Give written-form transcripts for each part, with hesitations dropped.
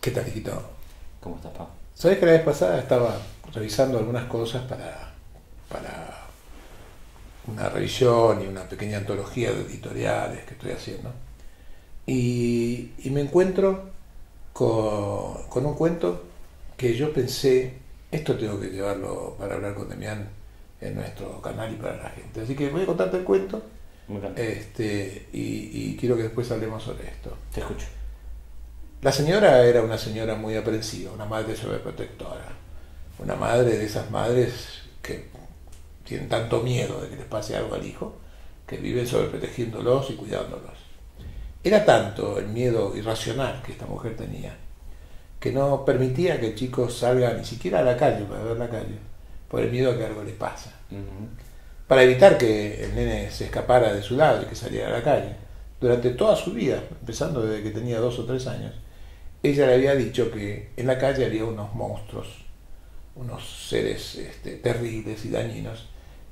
¿Qué tal, Quito? ¿Cómo estás, pa? ¿Sabés que la vez pasada estaba revisando algunas cosas para una revisión y una pequeña antología de editoriales que estoy haciendo? Y me encuentro con un cuento que yo pensé, esto tengo que llevarlo para hablar con Demian en nuestro canal y para la gente. Así que voy a contarte el cuento y quiero que después hablemos sobre esto. Te escucho. La señora era una señora muy aprensiva, una madre sobreprotectora, una madre de esas madres que tienen tanto miedo de que les pase algo al hijo, que viven sobreprotegiéndolos y cuidándolos. Era tanto el miedo irracional que esta mujer tenía, que no permitía que el chico salga ni siquiera a la calle para ver la calle, por el miedo a que algo le pasa. Para evitar que el nene se escapara de su lado y que saliera a la calle, durante toda su vida, empezando desde que tenía 2 o 3 años, ella le había dicho que en la calle había unos monstruos, unos seres terribles y dañinos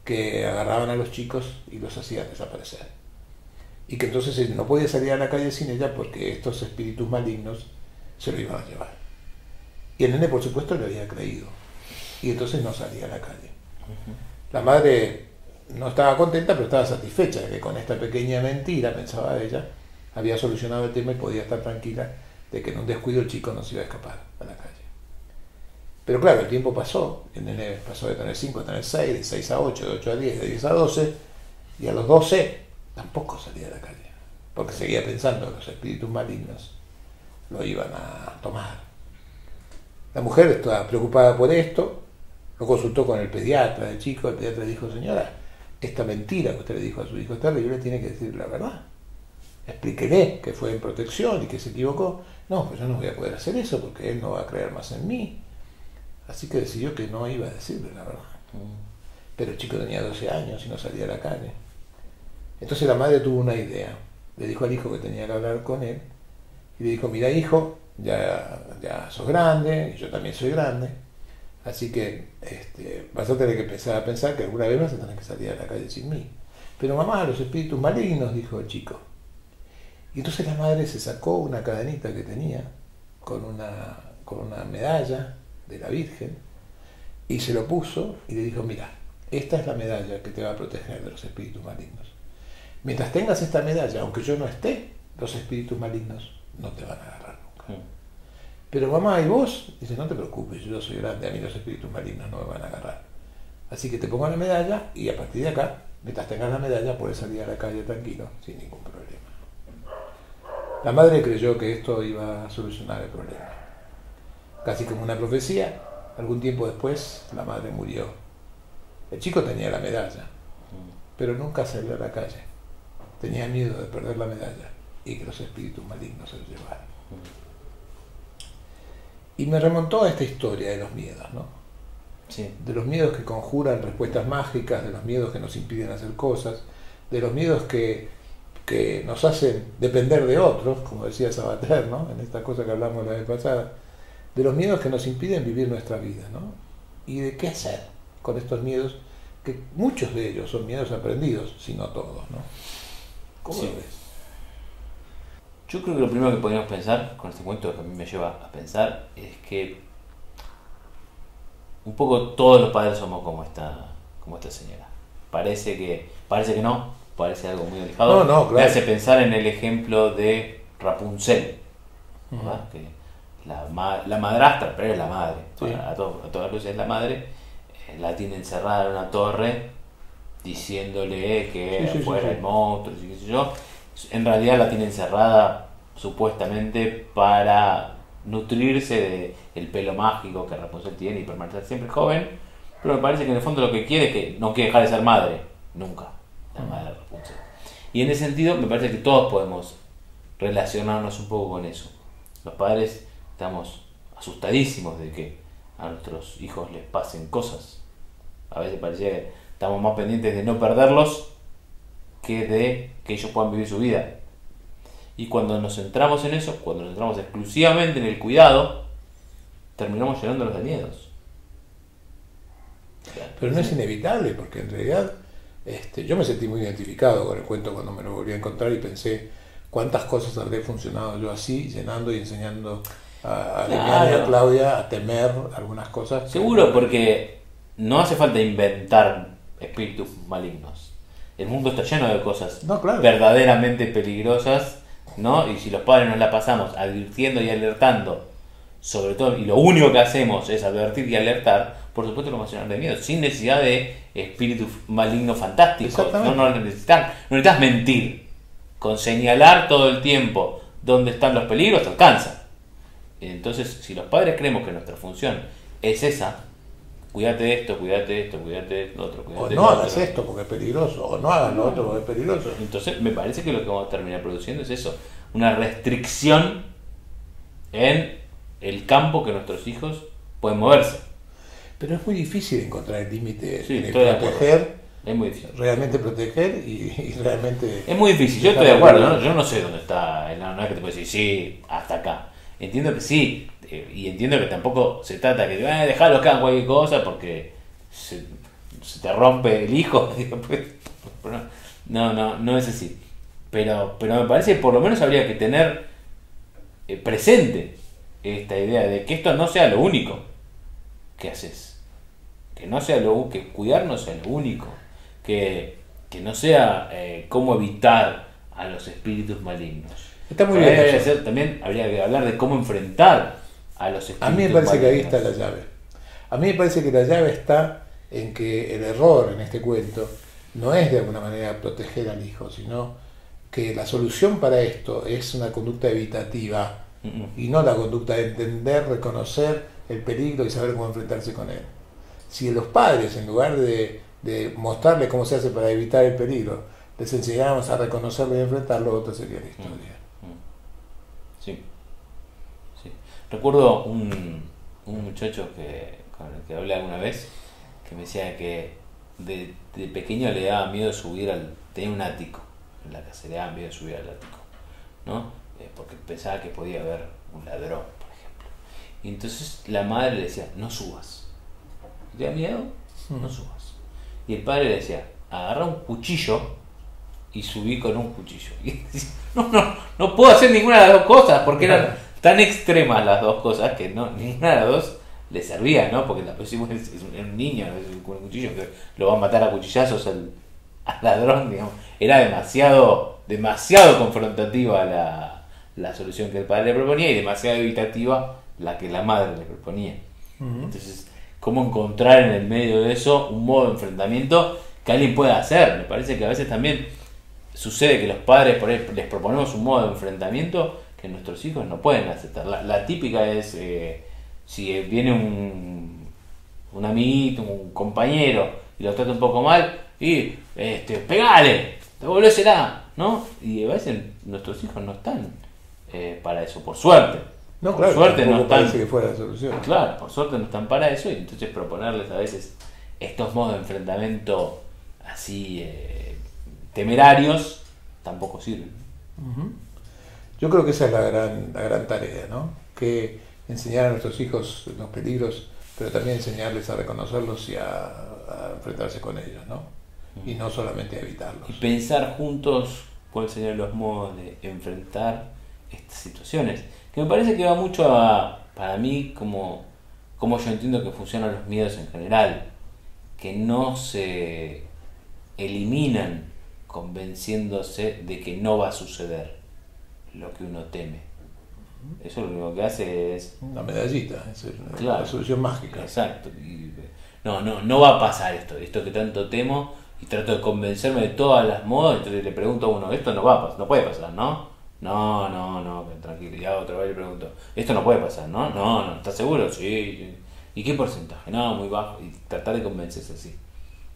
que agarraban a los chicos y los hacían desaparecer. Y que entonces él no podía salir a la calle sin ella porque estos espíritus malignos se lo iban a llevar. Y el nene, por supuesto, le había creído. Y entonces no salía a la calle. La madre no estaba contenta, pero estaba satisfecha de que con esta pequeña mentira, pensaba ella, había solucionado el tema y podía estar tranquila de que en un descuido el chico no se iba a escapar a la calle. Pero claro, el tiempo pasó, el nene pasó de tener 5 a tener 6, de 6 a 8, de 8 a 10, de 10 a 12, y a los 12 tampoco salía a la calle, porque seguía pensando que los espíritus malignos lo iban a tomar. La mujer estaba preocupada por esto, lo consultó con el pediatra del chico, el pediatra dijo, señora, esta mentira que usted le dijo a su hijo es terrible, tiene que decir la verdad. Explíquele que fue en protección y que se equivocó. No, pues yo no voy a poder hacer eso porque él no va a creer más en mí. Así que decidió que no iba a decirle la verdad. Pero el chico tenía 12 años y no salía a la calle. Entonces la madre tuvo una idea. Le dijo al hijo que tenía que hablar con él. Y le dijo, mira hijo, ya sos grande, y yo también soy grande. Así que vas a tener que empezar a pensar que alguna vez vas a tener que salir a la calle sin mí. Pero mamá, los espíritus malignos, dijo el chico. Y entonces la madre se sacó una cadenita que tenía con una medalla de la Virgen y se lo puso y le dijo, mira, esta es la medalla que te va a proteger de los espíritus malignos. Mientras tengas esta medalla, aunque yo no esté, los espíritus malignos no te van a agarrar nunca. Pero mamá, ¿y vos? Dice, no te preocupes, yo soy grande, a mí los espíritus malignos no me van a agarrar. Así que te pongo la medalla y a partir de acá, mientras tengas la medalla, puedes salir a la calle tranquilo, sin ningún problema. La madre creyó que esto iba a solucionar el problema. Casi como una profecía, algún tiempo después la madre murió. El chico tenía la medalla, pero nunca salió a la calle. Tenía miedo de perder la medalla y que los espíritus malignos se lo llevaran. Y me remontó a esta historia de los miedos, ¿no? Sí. De los miedos que conjuran respuestas mágicas, de los miedos que nos impiden hacer cosas, de los miedos que nos hacen depender de otros, como decía Sabater, ¿no? En esta cosa que hablamos la vez pasada, de los miedos que nos impiden vivir nuestra vida, ¿no? Y de qué hacer con estos miedos, que muchos de ellos son miedos aprendidos, si no todos, ¿no? ¿Cómo lo ves? Yo creo que lo primero que podríamos pensar con este cuento, que a mí me lleva a pensar, es que un poco todos los padres somos como esta señora. Parece que no, parece algo muy alejado. No, claro. Me hace pensar en el ejemplo de Rapunzel, ¿verdad? Que la madrastra, pero es la madre, a todas luces es la madre, la tiene encerrada en una torre diciéndole que fuera el monstruo, y qué sé yo. En realidad la tiene encerrada supuestamente para nutrirse del pelo mágico que Rapunzel tiene y permanecer siempre joven, pero me parece que en el fondo lo que quiere es que no quiere dejar de ser madre, nunca, la madre de Rapunzel. Y en ese sentido me parece que todos podemos relacionarnos un poco con eso. Los padres estamos asustadísimos de que a nuestros hijos les pasen cosas. A veces parece que estamos más pendientes de no perderlos que de que ellos puedan vivir su vida. Y cuando nos centramos en eso, cuando nos centramos exclusivamente en el cuidado, terminamos llenándonos de miedos. Pero no es inevitable, porque en realidad yo me sentí muy identificado con el cuento cuando me lo volví a encontrar y pensé cuántas cosas habré funcionado yo así, llenando y enseñando a Demian y a Claudia a temer algunas cosas. Seguro, porque no hace falta inventar espíritus malignos. El mundo está lleno de cosas verdaderamente peligrosas, ¿no? Y si los padres nos la pasamos advirtiendo y alertando, sobre todo, y lo único que hacemos es advertir y alertar, por supuesto que vamos a llenar de miedo, sin necesidad de espíritus malignos fantásticos. No necesitas mentir. Con señalar todo el tiempo dónde están los peligros te alcanza. Entonces, si los padres creemos que nuestra función es esa, cuídate de esto, cuídate de esto, cuídate de lo otro, cuídate de lo otro. O no hagas esto porque es peligroso, o no hagas lo otro porque es peligroso. Entonces, me parece que lo que vamos a terminar produciendo es eso, una restricción en el campo que nuestros hijos pueden moverse. Pero es muy difícil encontrar el límite, proteger. Es muy difícil. Realmente proteger y realmente... Es muy difícil, yo estoy de acuerdo, ¿no? Yo no sé dónde está el análogo que te puede decir, sí, hasta acá. Entiendo que sí, y entiendo que tampoco se trata que dejarlos acá en cualquier cosa porque se te rompe el hijo. No es así. Pero me parece que por lo menos habría que tener presente esta idea de que esto no sea lo único que haces. Que cuidar no sea lo único. Que no sea cómo evitar a los espíritus malignos. Está muy bien. También habría que hablar de cómo enfrentar a los espíritus. A mí me parece que ahí está la llave. A mí me parece que la llave está en que el error en este cuento no es de alguna manera proteger al hijo, sino que la solución para esto es una conducta evitativa y no la conducta de entender, reconocer el peligro y saber cómo enfrentarse con él. Si los padres, en lugar de mostrarles cómo se hace para evitar el peligro, les enseñáramos a reconocerlo y enfrentarlo, otra sería la historia. Sí. Recuerdo un muchacho con el que hablé alguna vez que me decía que de pequeño le daba miedo subir tenía un ático en la casa, le daba miedo subir al ático, ¿no? Porque pensaba que podía haber un ladrón, por ejemplo. Y entonces la madre le decía, no subas. ¿Te da miedo? No subas. Y el padre le decía, agarra un cuchillo y subí con un cuchillo. Y decía, no puedo hacer ninguna de las dos cosas, porque eran tan extremas las dos cosas que ninguna de las dos le servía, ¿no? Porque es un niño con un cuchillo que lo va a matar a cuchillazos al ladrón, digamos. Era demasiado confrontativa la solución que el padre le proponía y demasiado evitativa la que la madre le proponía. Entonces, ¿cómo encontrar en el medio de eso un modo de enfrentamiento que alguien pueda hacer? Me parece que a veces también sucede que los padres por ahí les proponemos un modo de enfrentamiento que nuestros hijos no pueden aceptar. La típica es, si viene un amiguito, un compañero, y lo trata un poco mal, y pegale, devolvésela, ¿no? Y a veces nuestros hijos no están para eso, por suerte. Por suerte no están para eso, y entonces proponerles a veces estos modos de enfrentamiento así... temerarios tampoco sirven. Yo creo que esa es la gran tarea, ¿no? Que enseñar a nuestros hijos los peligros, pero también enseñarles a reconocerlos y a enfrentarse con ellos, ¿no? Y no solamente a evitarlos. Y pensar juntos cuáles serían los modos de enfrentar estas situaciones. Que me parece que va mucho para mí, como yo entiendo que funcionan los miedos en general, que no se eliminan convenciéndose de que no va a suceder lo que uno teme. Eso lo único que hace es... una medallita, es la solución mágica. Exacto. Y, no va a pasar esto que tanto temo, y trato de convencerme de todas las modas, entonces le pregunto a uno, esto no va a pasar, no puede pasar, ¿no? No, tranquilo, ya otra vez le pregunto, esto no puede pasar, ¿no? No, ¿estás seguro? Sí. ¿Y qué porcentaje? No, muy bajo. Y tratar de convencerse así.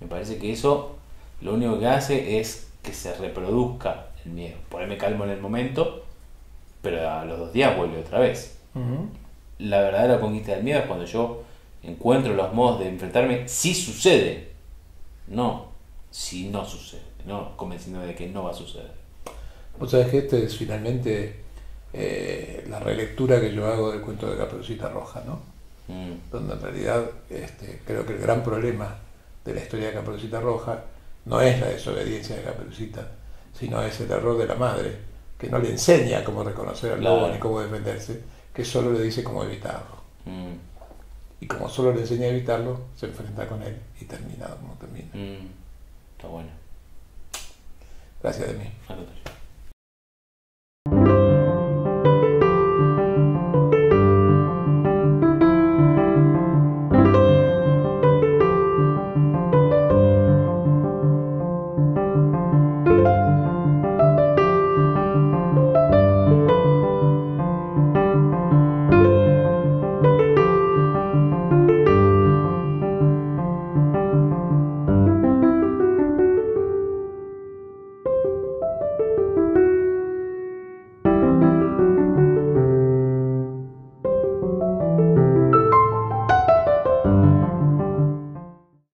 Me parece que eso lo único que hace es que se reproduzca el miedo. Por ahí me calmo en el momento, pero a los 2 días vuelve otra vez. La verdadera conquista del miedo es cuando yo encuentro los modos de enfrentarme si sucede, no si no sucede, no convenciéndome de que no va a suceder. Vos sabés que es finalmente la relectura que yo hago del cuento de Caperucita Roja, ¿no? donde en realidad creo que el gran problema de la historia de Caperucita Roja no es la desobediencia de Caperucita, sino es el error de la madre, que no le enseña cómo reconocer al lobo ni cómo defenderse, que solo le dice cómo evitarlo. Y como solo le enseña a evitarlo, se enfrenta con él y termina como termina. Está bueno. Gracias, Demi.